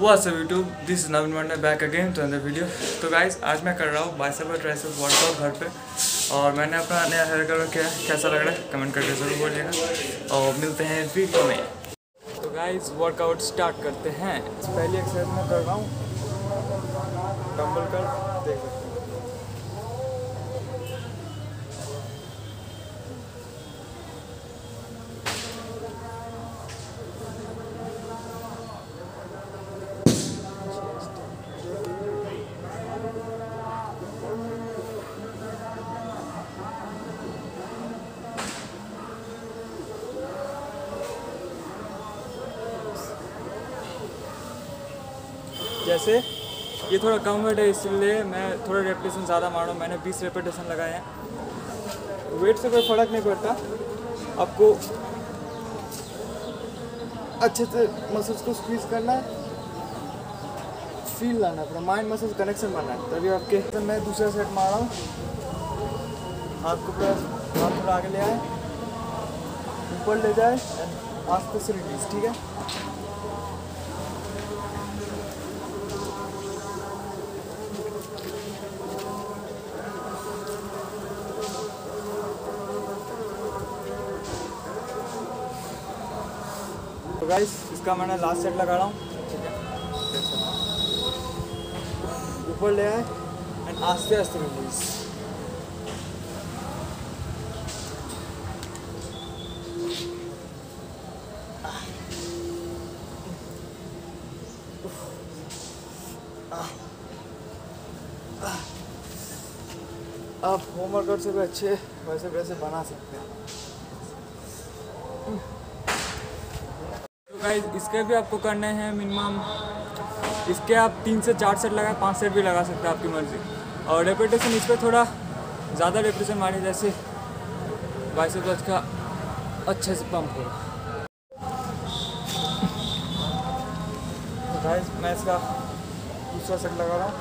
WhatsApp YouTube, this is Naveen Mandal back again to another video. तो guys आज मैं कर रहा हूँ बाइसेप और ट्राइसेप वर्कआउट घर पे, और मैंने अपना नया हेयर कलर किया। कैसा लग रहा है कमेंट करके जरूर बोलिएगा, और मिलते हैं वीडियो में। तो गाइस वर्कआउट स्टार्ट करते हैं। पहली एक्सरसाइज मैं कर रहा हूँ डंबल कर, देख सकते हैं। जैसे ये थोड़ा कम वेट है इसलिए मैं थोड़ा रेपिटेशन ज़्यादा मारूँ। मैंने 20 रेपिटेशन लगाए हैं। वेट से कोई फ़र्क नहीं पड़ता, आपको अच्छे से मसल्स को स्क्वीज़ करना है, फील लाना है, अपना माइंड मसल्स कनेक्शन बनाना है, तभी आपके। तो मैं दूसरा सेट मार रहा हूँ। हाथ को आगे ले आए, ऊपर ले जाए, आस्ते से रिलीज, ठीक है। तो गाइस इसका मैंने लास्ट सेट लगा रहा हूँ, ठीक है। ऊपर ले आए एंड आस्ते आस्ते रिलीज। आप होम वर्कआउट से भी अच्छे वैसे वैसे बना सकते हैं। इसके भी आपको करने हैं मिनिमम, इसके आप 3 से 4 सेट लगाए, 5 सेट भी लगा सकते हैं, आपकी मर्जी। और रेपिटेशन इस पर थोड़ा ज़्यादा रेपिटेशन मारिए, जैसे बाइसेप आज का अच्छे से पंप हो। गाइस मैं इसका दूसरा सेट लगा रहा हूँ।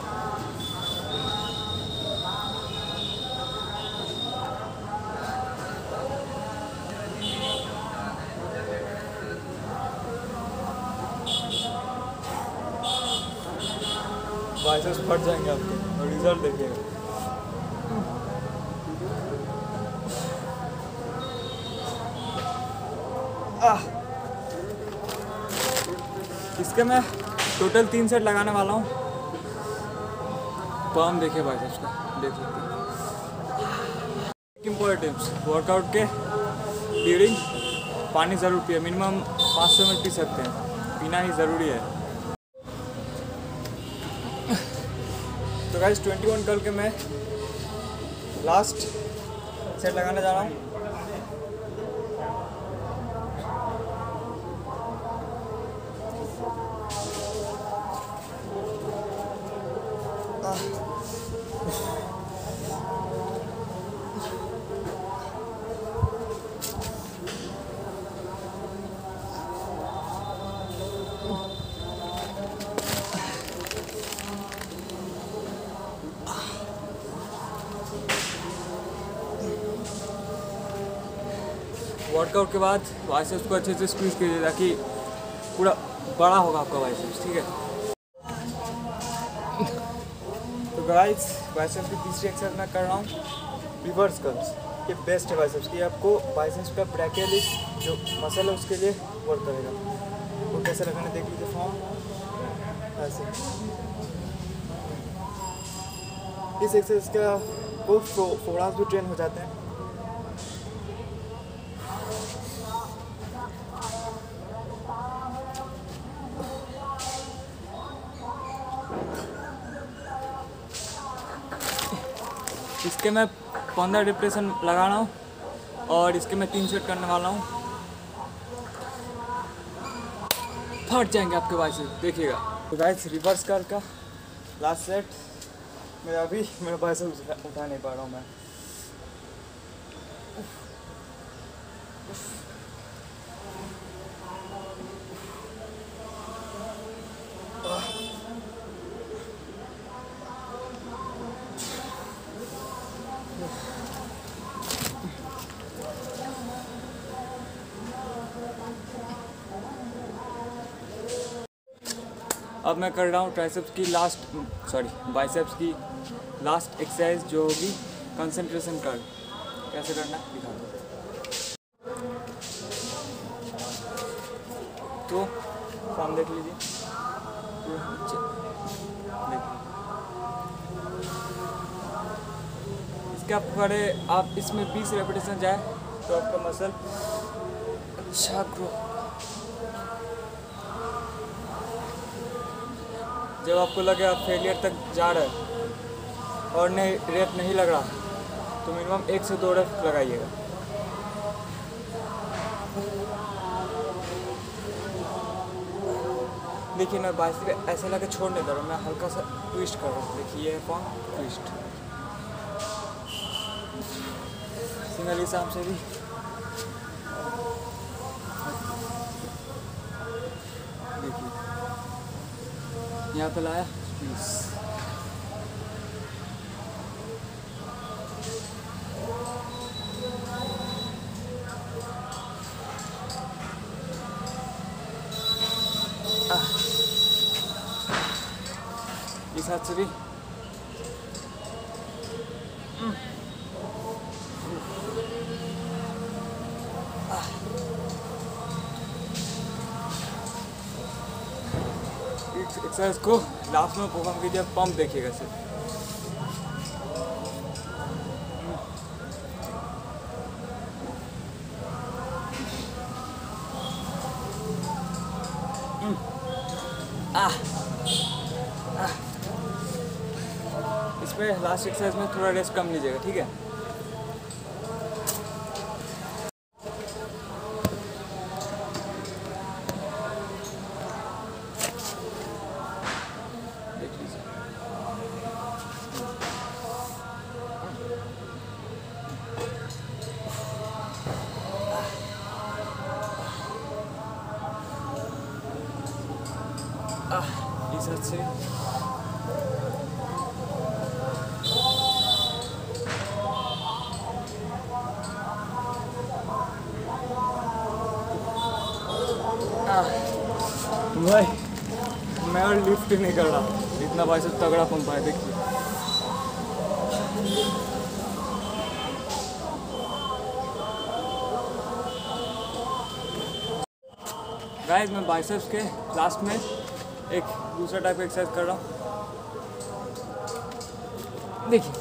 बाइसेप्स फट जाएंगे आपके, और रिजल्ट देखिएगा। इसके मैं टोटल 3 सेट लगाने वाला हूँ। पम्प देखिए बाइसेप्स का, देख सकते। इम्पोर्टेंट वर्कआउट के ड्यूरिंग पानी ज़रूर पिए, मिनिमम 500 ml पी सकते हैं, पीना ही ज़रूरी है। तो गाइस 21 करके मैं लास्ट सेट लगाने जा रहा हूँ। वर्कआउट के बाद बाइसेप्स को अच्छे से स्क्वीज कीजिए, ताकि पूरा बड़ा होगा आपका बाइसेप्स, ठीक है। तो गाइस बाइसेप्स की तीसरी एक्सरसाइज मैं कर रहा हूँ रिवर्स कर्ल्स। ये बेस्ट है बाइसेप्स की, आपको बाइसेप्स का ब्रैकेट जो मसल है उसके लिए वर्क करेगा। वो कैसे लगाना देख लीजिए फॉर्म, ऐसे। इस एक्सरसाइज का वो फोड़ा भी ट्रेन हो जाते हैं। इसके मैं 15 रेपिटेशन लगा रहा हूँ, और इसके मैं 3 सेट करने वाला हूँ। फट जाएंगे आपके बाइसेप्स, देखिएगा। तो गाइस रिवर्स कर का लास्ट सेट। मेरा अभी मेरा बाइसेप्स उठा नहीं पा रहा हूँ मैं। अब मैं कर रहा हूँ बाइसेप्स की लास्ट एक्सरसाइज जो होगी कंसंट्रेशन कर। कैसे करना है दिखा दो। तो फॉर्म देख लीजिए, इसके आप करें, आप इसमें 20 रेपिटेशन जाए तो आपका मसल अच्छा ग्रो। जब आपको लगे आप फेलियर तक जा रहे हैं और नहीं रेप नहीं लग रहा तो मिनिमम 1 से 2 रेप लगाइएगा। देखिए मैं बाइसेप ऐसे लगा छोड़ नहीं दे रहा हूँ, मैं हल्का सा ट्विस्ट कर रहा हूँ। देखिए ये फॉर्म ट्विस्ट सिंगल हिसाब से भी यहाँ पे लाया। इस हाथ से भी एक्सरसाइज को लास्ट में परफॉर्म कीजिए। पंप देखिएगा सिर्फ, इसमें लास्ट एक्सरसाइज में थोड़ा रेस्ट कम लीजिएगा, ठीक है। इस हद से भाई मैं और लिफ्ट नहीं कर रहा, इतना भाई से तगड़ा पंप है। देखिए गाइस मैं बाइसेप्स के लास्ट में एक दूसरा टाइप का एक्सरसाइज कर रहा हूँ। देखिए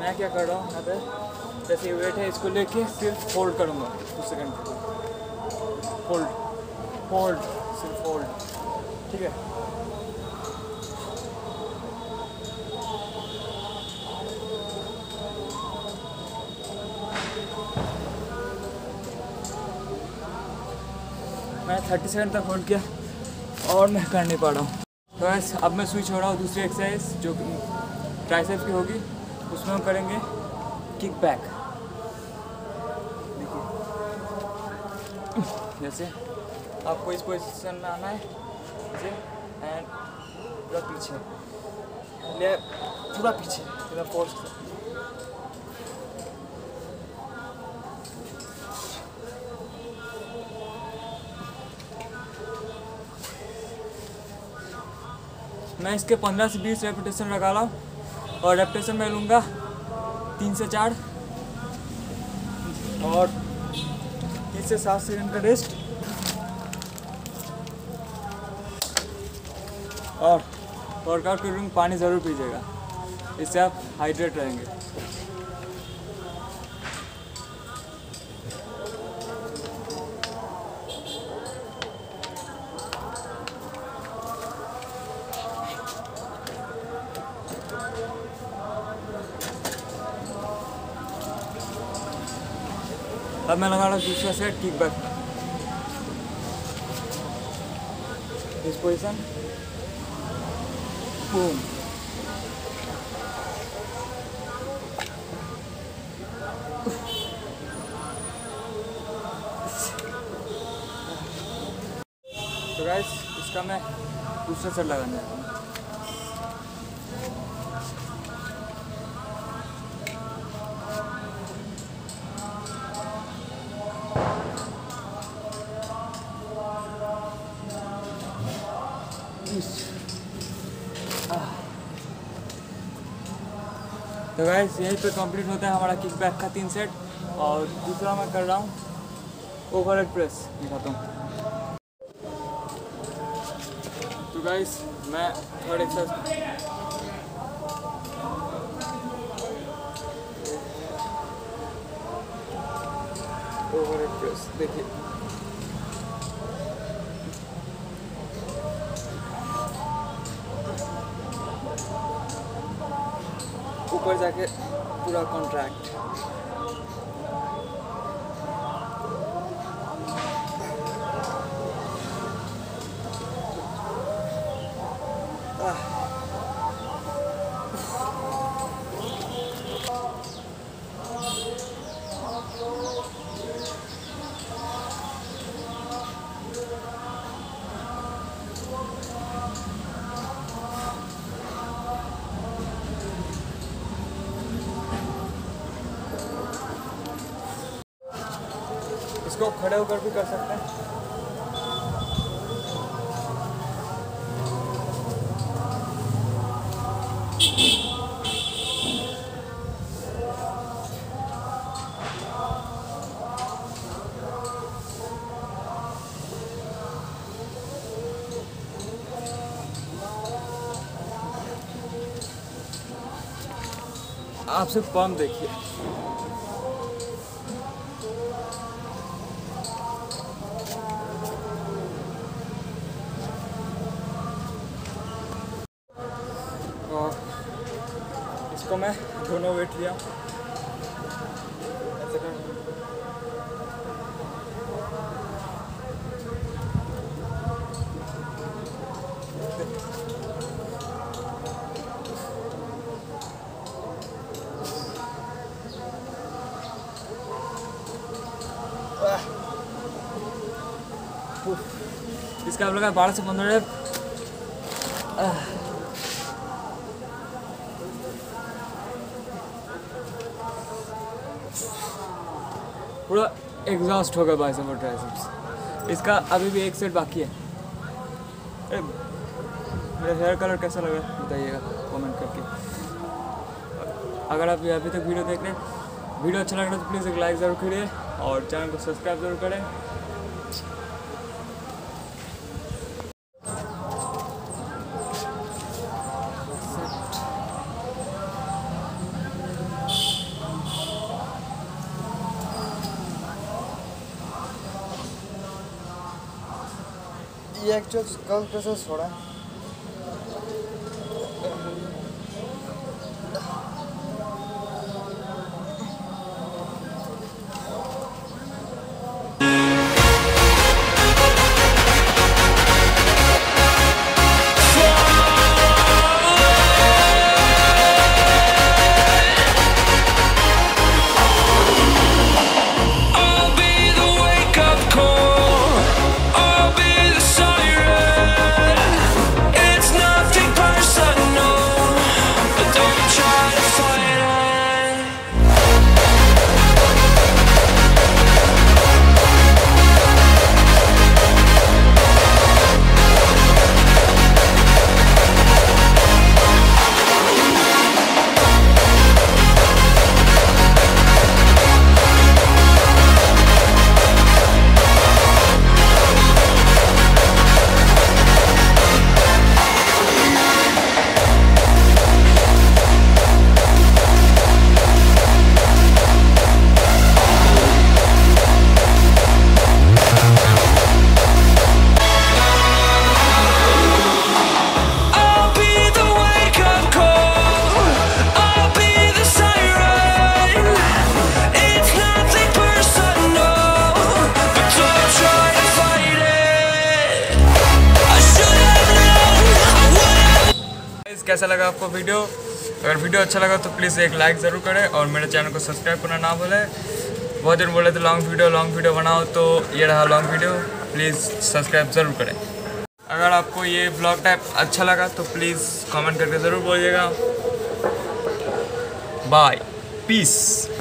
मैं क्या कर रहा हूँ, यहाँ पे जैसे ये वेट है इसको लेके सिर्फ फोल्ड करूँगा 2 सेकंड के लिए। फोल्ड फोल्ड सिर्फ फोल्ड, ठीक है। मैंने 30 सेकंड तक होल्ड किया और मैं कर नहीं पा रहा हूँ। तो बस अब मैं स्विच हो रहा हूँ दूसरी एक्सरसाइज जो ट्राइसेप्स की होगी, उसमें हम करेंगे किक बैक। देखिए जैसे आपको इस पोजीशन में आना है एंड पूरा पीछे ले, पूरा पीछे पूरा फोर्स। मैं इसके 15 से 20 रेपिटेशन लगा रहा हूँ और रेपिटेशन मैं लूँगा 3 से 4 और 3 से 7 सेकंड का रेस्ट और वर्कआउट के रूम पानी ज़रूर पीजिएगा, इससे आप हाइड्रेट रहेंगे। अब मैं लगा रहा हूँ दूसरा सेट किक बैक। इस पोजीशन बूम, तो गाइस इसका मैं दूसरा सेट लगाने जा रहा हूँ। तो गाइस यहीं पे कंप्लीट होता है हमारा किकबैक का 3 सेट और दूसरा मैं कर रहा हूँ ओवरहेड प्रेस दिखाता हूँ। तो गाइस मैं थर्ड एक्सरसाइज ओवरहेड प्रेस देखिए ऊपर जाके पूरा कॉन्ट्रैक्ट। इसको खड़े होकर भी कर सकते हैं। आप सिर्फ फॉर्म देखिए और इसको मैं दोनों वेट लिया ऐसे कर इसका आप लोग 12 से 15 पूरा एग्जॉस्ट हो गया बाइसेप्स और ट्राइसेप्स। इसका अभी भी 1 सेट बाकी है। अरे मेरा हेयर कलर कैसा लग रहा है बताइएगा कमेंट करके। अगर आप अभी तक वीडियो देख रहे हैं, वीडियो अच्छा लग रहा है तो प्लीज़ एक लाइक ज़रूर करिए और चैनल को सब्सक्राइब ज़रूर करें। ये एक्चुअल कल प्रोसेस हो रहा है। कैसा लगा आपको वीडियो? अगर वीडियो अच्छा लगा तो प्लीज़ एक लाइक ज़रूर करें और मेरे चैनल को सब्सक्राइब करना ना भूलें। बहुत जन बोले तो लॉन्ग वीडियो बनाओ, तो ये रहा लॉन्ग वीडियो, प्लीज़ सब्सक्राइब ज़रूर करें। अगर आपको ये ब्लॉग टाइप अच्छा लगा तो प्लीज़ कमेंट करके ज़रूर बोलिएगा। Bye, piece.